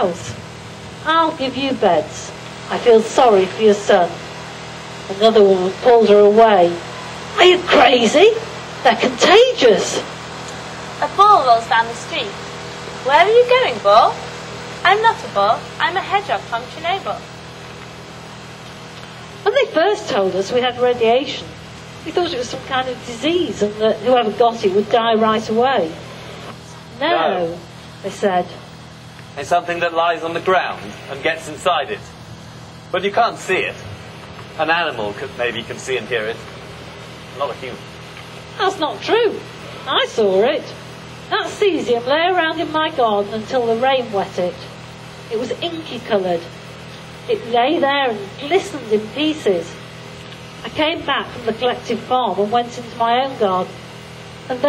house. I'll give you beds. I feel sorry for your son." Another woman pulled her away. "Are you crazy? They're contagious." A ball rolls down the street. "Where are you going, ball?" "I'm not a ball. I'm a hedgehog from Chernobyl." When they first told us we had radiation, we thought it was some kind of disease and that whoever got it would die right away. No, they said. "It's something that lies on the ground and gets inside it. But you can't see it. An animal maybe can see and hear it. Not a human." "That's not true. I saw it. That cesium lay around in my garden until the rain wet it. It was inky coloured. It lay there and glistened in pieces. I came back from the collective farm and went into my own garden, and there